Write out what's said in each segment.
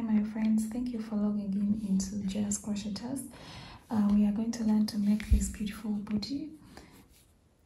Hi my friends, thank you for logging in into Just Crochet Test. We are going to learn to make this beautiful booty,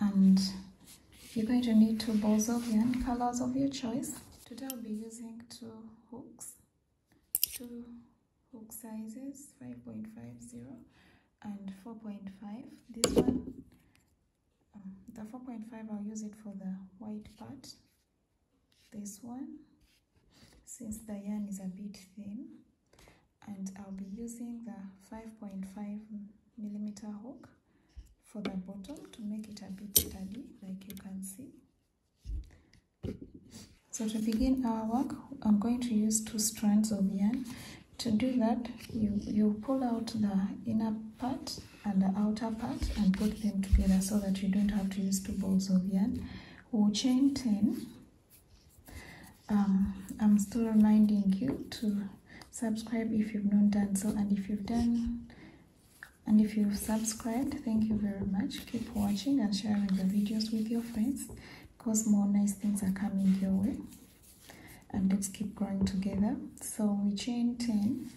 and you're going to need two balls of yarn, colors of your choice. Today I'll be using two hook sizes, 5.50 and 4.5. This one, the 4.5, I'll use it for the white part. This one, since the yarn is a bit thin, and I'll be using the 5.5mm hook for the bottom to make it a bit sturdy, like you can see. So to begin our work, I'm going to use two strands of yarn. To do that, you pull out the inner part and the outer part and put them together so that you don't have to use two balls of yarn. We'll chain 10. I'm still reminding you to subscribe if you've not done so, and if you've subscribed, thank you very much. Keep watching and sharing the videos with your friends, because more nice things are coming your way, and let's keep growing together. So we chain 10,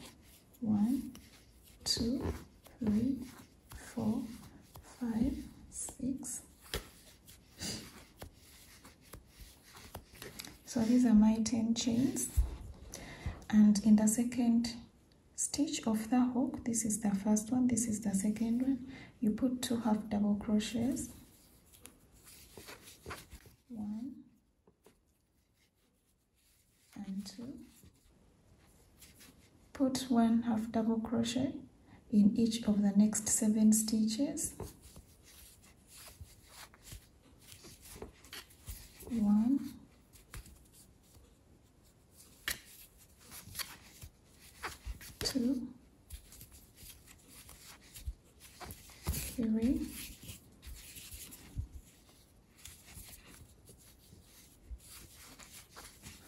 1, 2, 3, 4, 5, 6. So these are my 10 chains, and in the second stitch of the hook, this is the first one, this is the second one, you put 2 half double crochets, 1 and 2, put 1 half double crochet in each of the next 7 stitches, 3,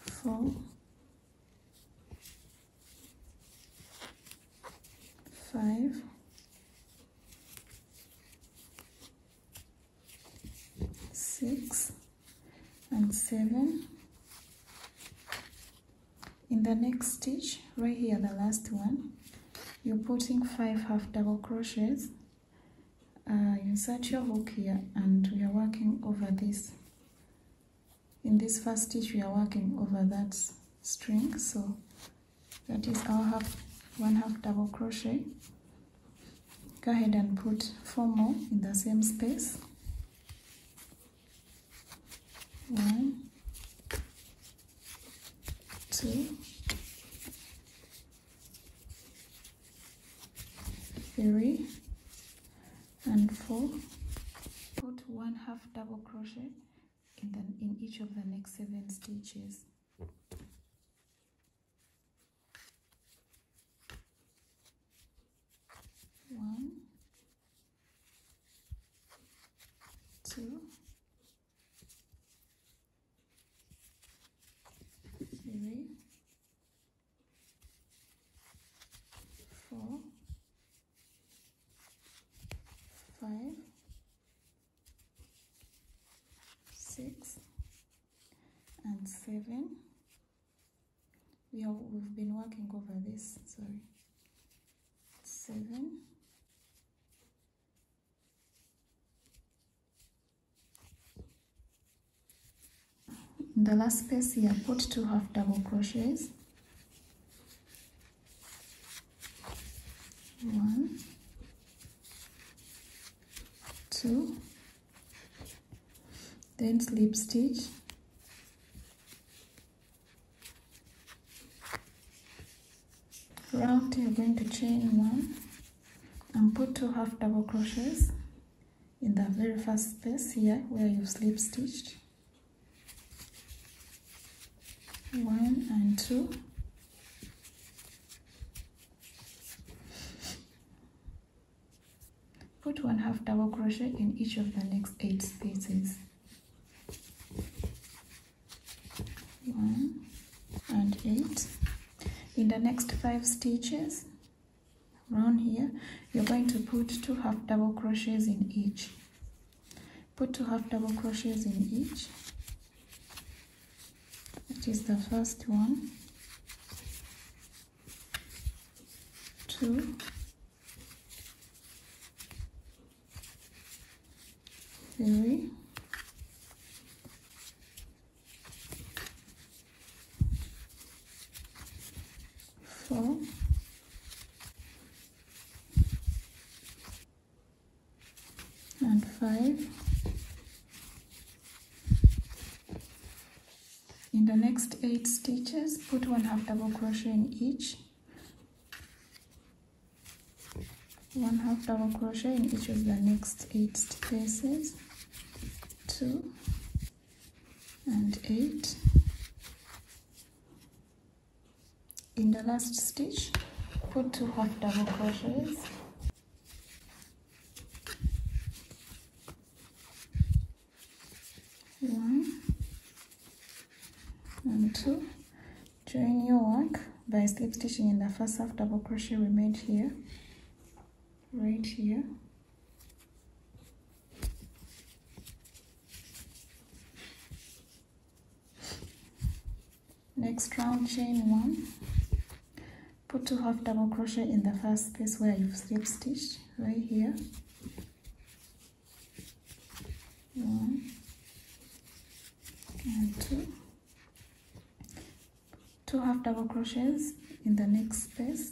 4, 5, 6 and 7. In the next stitch, right here, the last one, you're putting 5 half double crochets. Insert your hook here, and we are working over this. In this first stitch, we are working over that string, so that is our 1 half double crochet. Go ahead and put 4 more in the same space. 1, 2, 3, and 4. Put 1 half double crochet in each of the next 7 stitches. One, 2, 3, 4, 5, 6 and 7. We've been working over this, sorry. 7. In the last space here, put 2 half double crochets, 1, 2, then slip stitch, 1. You're going to chain 1 and put 2 half double crochets in the very first space here where you slip stitched, 1 and 2. Put 1 half double crochet in each of the next 8 spaces, 1 and 8. In the next 5 stitches round here, you're going to put 2 half double crochets in each. Put 2 half double crochets in each. That is the first one, two, three, four, and five. In the next 8 stitches, put 1/2 double crochet in each. 1/2 double crochet in each of the next 8 spaces. 2 and 8. In the last stitch, put 2 half double crochets. Two. Join your work by slip stitching in the first half double crochet remained here, right here, next round chain 1, put 2 half double crochet in the first space where you've slip stitched, right here, 1 and 2. 2 half double crochets in the next space,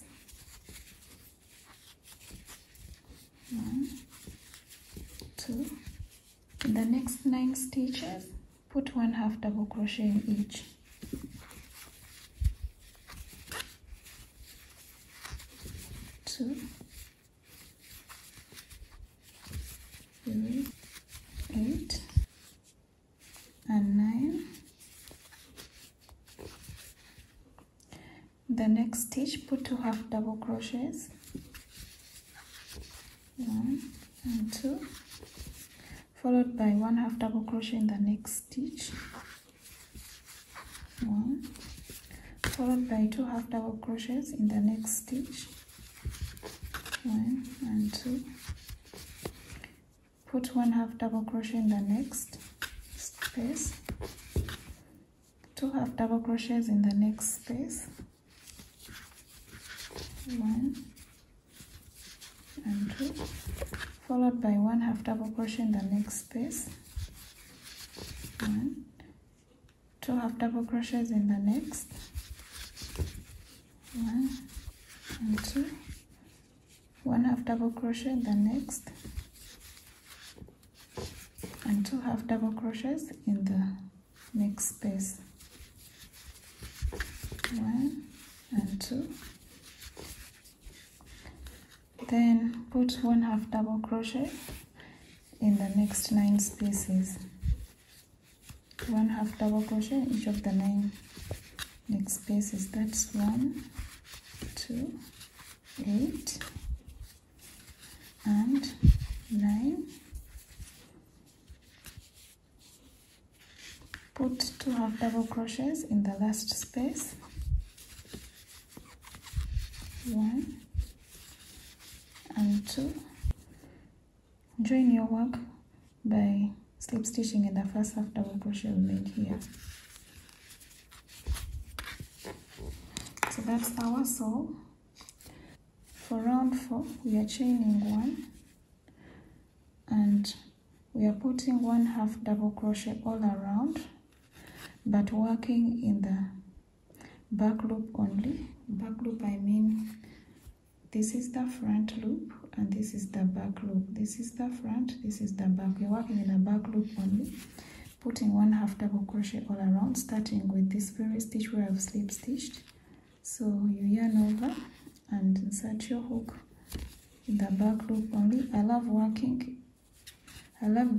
1, 2. In the next 9 stitches, put 1/2 double crochet in each. 2, 3, 8, and 9. The next stitch, put 2 half double crochets, 1 and 2, followed by 1/2 double crochet in the next stitch, 1, followed by 2 half double crochets in the next stitch, 1 and 2. Put 1/2 double crochet in the next space, 2 half double crochets in the next space, 1 and 2, followed by 1/2 double crochet in the next space, 1, 2 half double crochets in the next, 1 and 2, 1/2 double crochet in the next, and 2 half double crochets in the next space, 1 and 2. Then put 1/2 double crochet in the next 9 spaces. 1/2 double crochet in each of the 9 next spaces. That's 1, 2, 8, and 9. Put 2 half double crochets in the last space. 1 and 2. Join your work by slip stitching in the first half double crochet we made here. So that's our sole. For round 4, we are chaining 1, and we are putting 1/2 double crochet all around, but working in the back loop only. Back loop, I mean, this is the front loop and this is the back loop. This is the front, this is the back. We're working in a back loop only, putting 1/2 double crochet all around, starting with this very stitch where I've slip stitched. So you yarn over and insert your hook in the back loop only. I love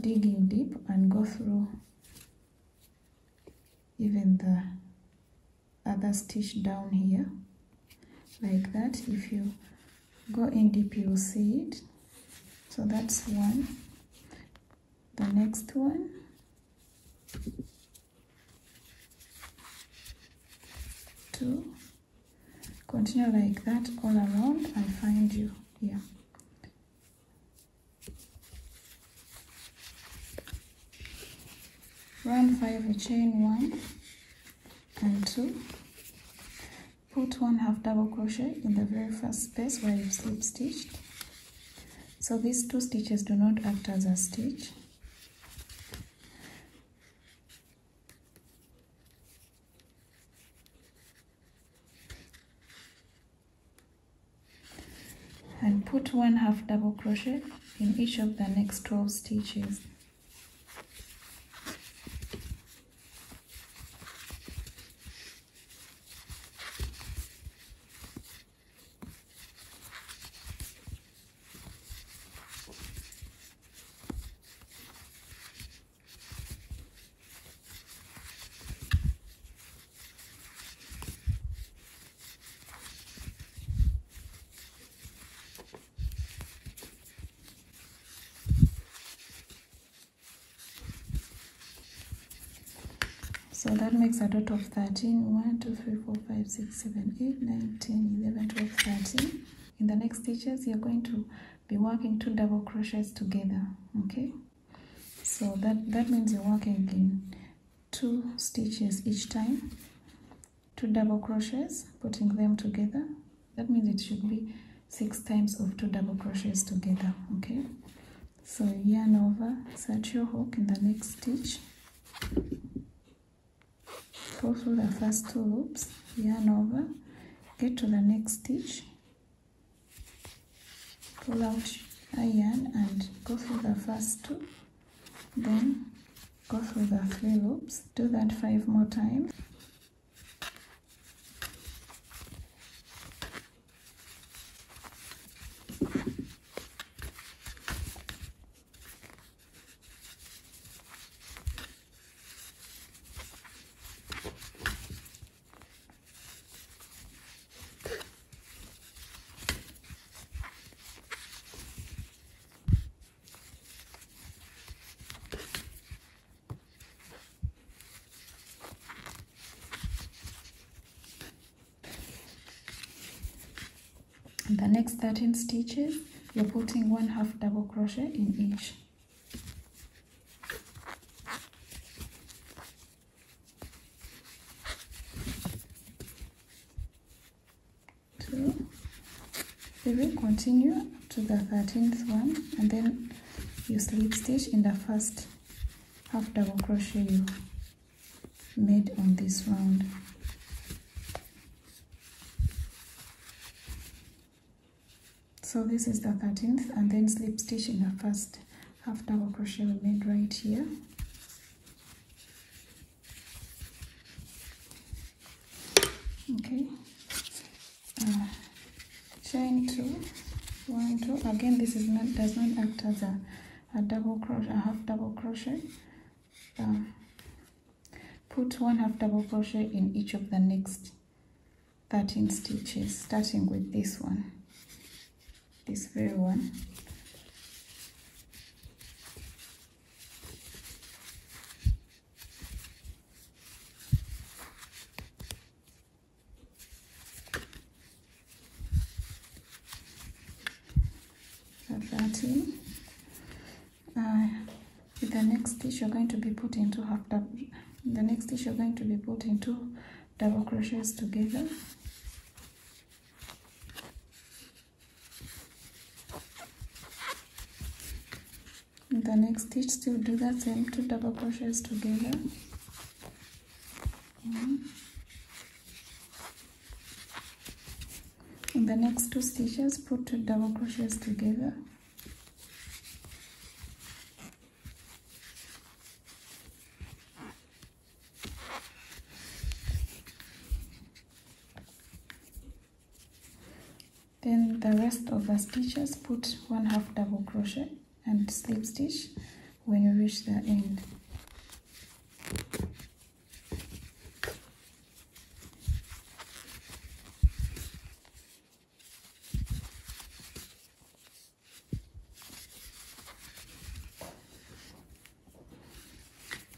digging deep and go through even the other stitch down here like that. If you go in deep, you'll see it. So that's 1. The next one, two, continue like that all around. I'll find you here. Round 5, a chain 1 and 2. put 1/2 double crochet in the very first space where you slip stitched. So these two stitches do not act as a stitch. And put 1/2 double crochet in each of the next 12 stitches. So that makes a total of 13, 1, 2, 3, 4, 5, 6, 7, 8, 9, 10, 11, 12, 13. In the next stitches, you're going to be working 2 double crochets together, okay? So that means you're working in 2 stitches each time, 2 double crochets, putting them together. That means it should be 6 times of 2 double crochets together, okay? So yarn over, set your hook in the next stitch. Go through the first 2 loops, yarn over, get to the next stitch, pull out a yarn and go through the first 2, then go through the 3 loops, do that 5 more times. The next 13 stitches, you're putting 1/2 double crochet in each. We will continue to the 13th one, and then you slip stitch in the first 1/2 double crochet you made on this round. So this is the 13th, and then slip stitch in the first 1/2 double crochet we made right here. Okay, chain 2, 1, 2. Again, this is does not act as a double crochet, a 1/2 double crochet. Put 1/2 double crochet in each of the next 13 stitches, starting with this one. This very one. The 13. With the next stitch, you're going to be putting 2 half double. The next stitch, you're going to be putting 2 double crochets together. The next stitch, still do the same, 2 double crochets together. In the next 2 stitches, put 2 double crochets together. Then the rest of the stitches, put 1/2 double crochet and slip stitch when you reach the end.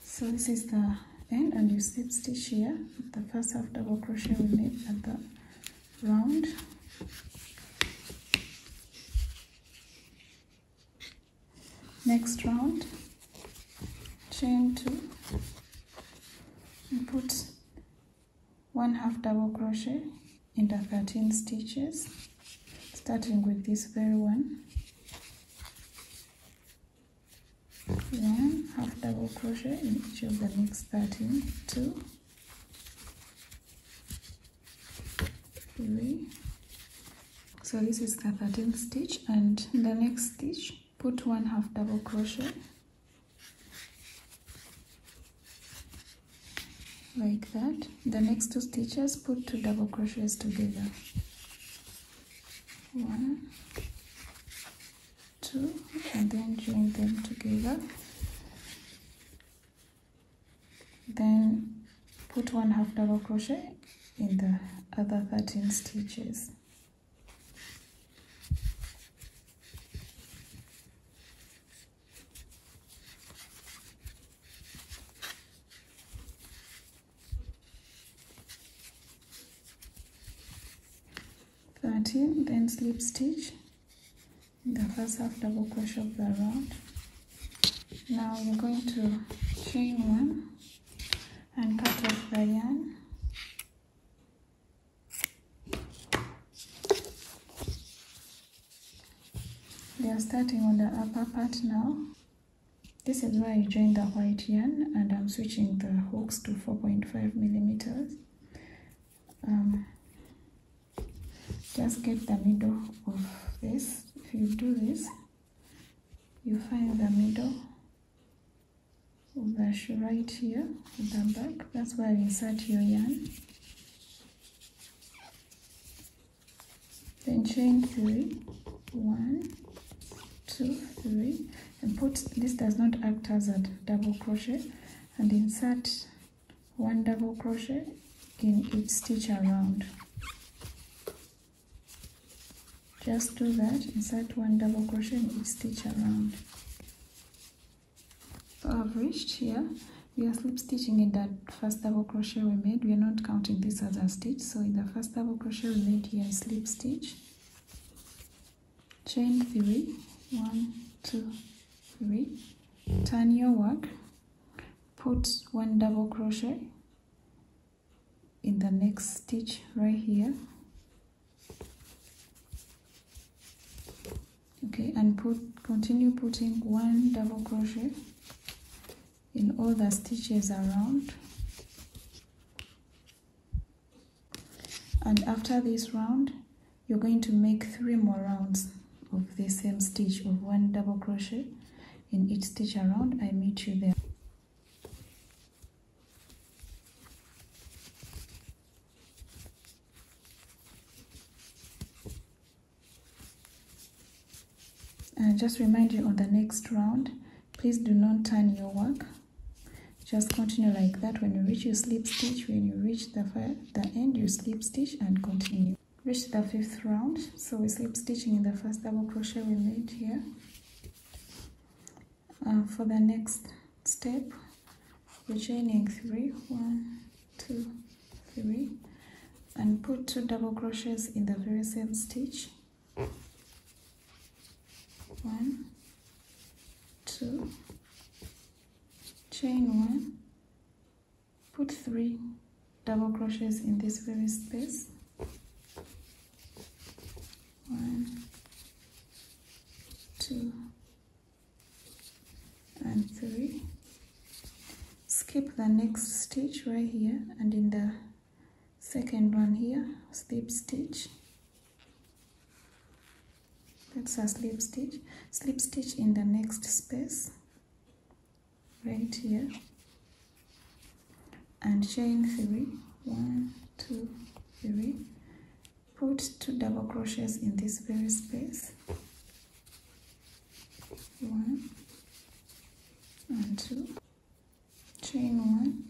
So this is the end, and you slip stitch here, the first 1/2 double crochet we made at the round. Next round, chain 2 and put 1/2 double crochet 15 stitches, starting with this very one half double crochet in each of the next 13, 2, 3. So this is the 13th stitch, and in the next stitch put one half double crochet like that. The next two stitches put two double crochets together, 1, 2, and then join them together. Then put one half double crochet in the other 13 stitches. Then slip stitch in the first half double crochet of the round. Now we're going to chain one and cut off the yarn. They are starting on the upper part now. This is where you join the white yarn, and I'm switching the hooks to 4.5mm. Just get the middle of this. If you do this, you find the middle of the shoe right here at the back. That's where you insert your yarn. Then chain 3, 1, 2, 3, and put this does not act as a double crochet, and insert one double crochet in each stitch around. Just do that, insert one double crochet in each stitch around. So I've reached here. We are slip stitching in that first double crochet we made. We are not counting this as a stitch. So in the first double crochet we made here, slip stitch, chain 3, 1, 2, 3, turn your work, put one double crochet in the next stitch right here. Okay, and continue putting one double crochet in all the stitches around. And after this round, you're going to make 3 more rounds of the same stitch of one double crochet in each stitch around. I meet you there. Just remind you, on the next round, please do not turn your work. Just continue like that. When you reach your slip stitch, when you reach the end, you slip stitch and continue. Reach the 5th round. So we slip stitching in the first double crochet we made here. For the next step, we're chaining 3, 1, 2, 3, and put 2 double crochets in the very same stitch. 1, 2, chain 1, put 3 double crochets in this very space, 1, 2, and 3, skip the next stitch right here, and in the second one here, slip stitch. That's a slip stitch. Slip stitch in the next space right here, and chain 3, 1, 2, 3, put 2 double crochets in this very space, 1 and 2, chain 1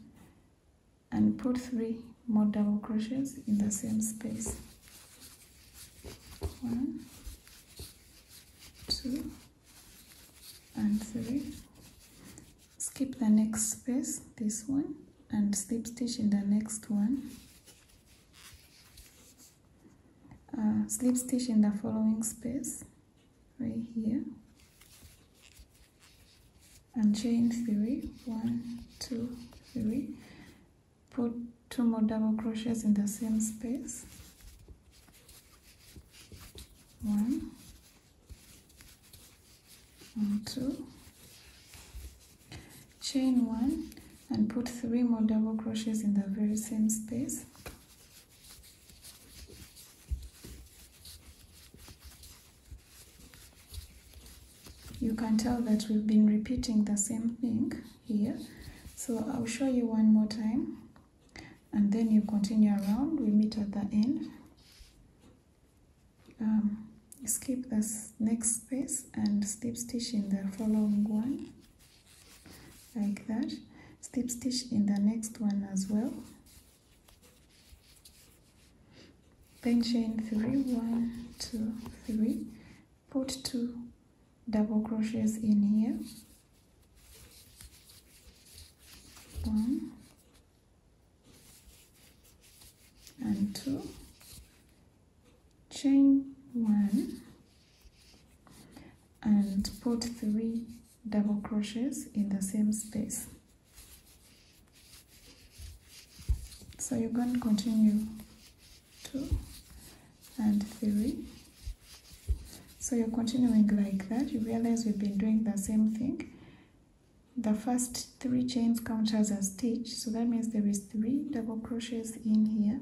and put 3 more double crochets in the same space, 1, 2, and 3, skip the next space, this one, and slip stitch in the next one. Slip stitch in the following space right here, and chain 3, 1, 2, 3, put 2 more double crochets in the same space, 1 and 2, chain 1 and put 3 more double crochets in the very same space. You can tell that we've been repeating the same thing here, so I'll show you one more time and then you continue around. We meet at the end. Skip this next space and slip stitch in the following one like that, slip stitch in the next one as well, then chain 3, 1, 2, 3, put 2 double crochets in here, 1 and 2, chain 1 and put 3 double crochets in the same space. So you're going to continue 2 and 3. So you're continuing like that. You realize we've been doing the same thing. The first 3 chains count as a stitch, so that means there is 3 double crochets in here.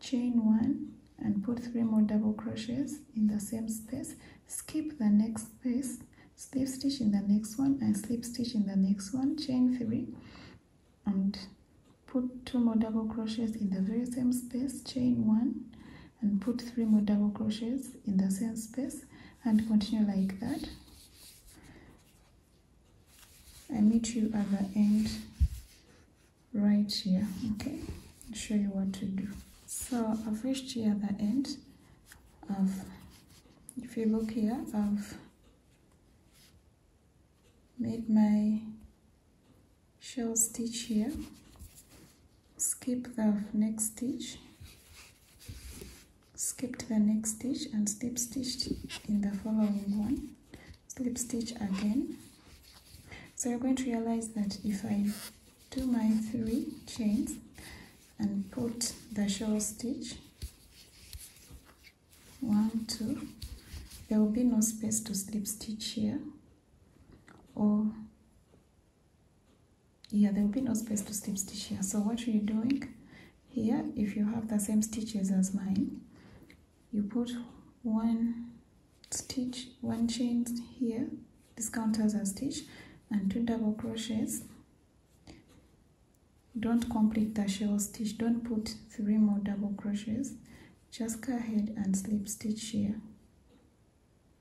Chain 1 and put 3 more double crochets in the same space. Skip the next space, slip stitch in the next one and slip stitch in the next one. Chain 3 and put 2 more double crochets in the very same space. Chain 1 and put 3 more double crochets in the same space, and continue like that. I meet you at the end right here. Okay, I'll show you what to do. So I've reached here at the end. If you look here, I've made my shell stitch here, skip the next stitch, skipped the next stitch and slip stitched in the following one, slip stitch again. So you're going to realize that if I do my 3 chains and put the shell stitch 1, 2, there will be no space to slip stitch here, or yeah, there will be no space to slip stitch here. So what you're doing here, if you have the same stitches as mine, you put 1 chain here, this counts as a stitch, and 2 double crochets. Don't complete the shell stitch, don't put 3 more double crochets, just go ahead and slip stitch here.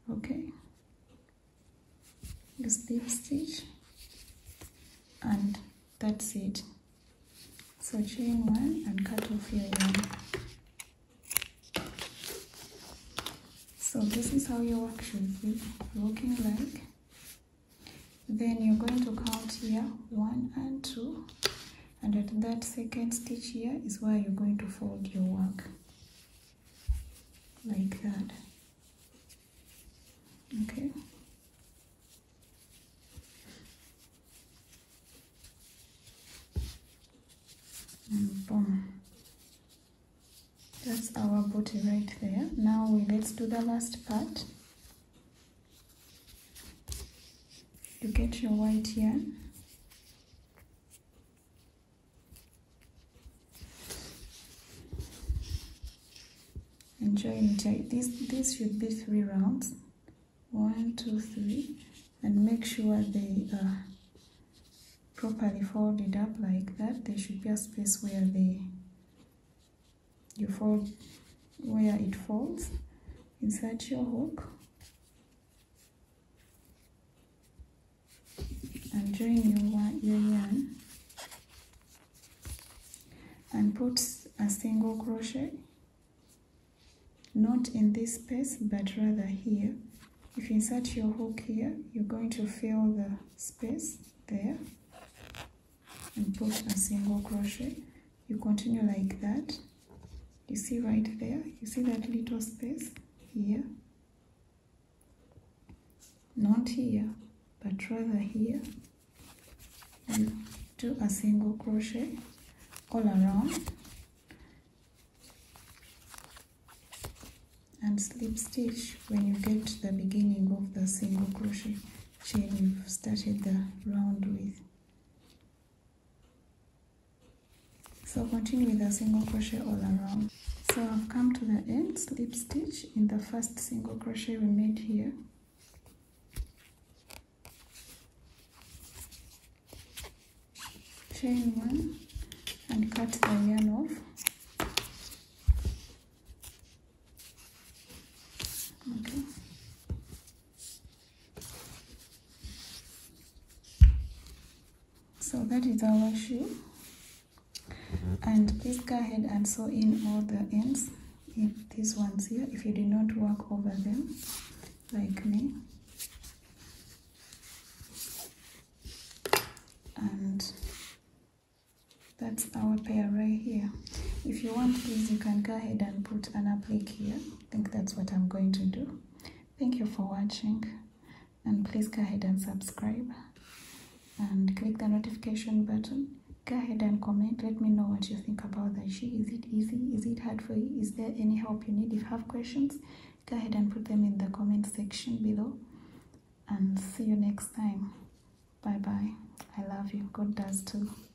Okay, you slip stitch and that's it. So chain 1 and cut off your yarn. So this is how your work should be looking like. Then you're going to count here 1 and 2, and at that second stitch here is where you're going to fold your work like that. Okay, and boom, that's our booty right there. Now let's do the last part. You get your white yarn, enjoy it. These should be 3 rounds, 1, 2, 3, and make sure they are properly folded up like that. There should be a space where you fold, where it folds. Insert your hook and join your yarn and put a single crochet, not in this space but rather here. If you insert your hook here, you're going to fill the space there and put a single crochet. You continue like that. You see right there, you see that little space here, not here but rather here, and do a single crochet all around and slip stitch. When you get to the beginning of the single crochet chain you've started the round with. So continue with a single crochet all around. So I've come to the end, slip stitch in the first single crochet we made here. Chain one and cut the yarn off. Okay. So that is our shoe. And please go ahead and sew in all the ends in these ones here if you did not work over them like me. And that's our pair right here. If you want, please, you can go ahead and put an applique here. I think that's what I'm going to do. Thank you for watching, and please go ahead and subscribe and click the notification button. Go ahead and comment. Let me know what you think about the shoe. Is it easy? Is it hard for you? Is there any help you need? If you have questions, go ahead and put them in the comment section below. And see you next time. Bye bye. I love you. God does too.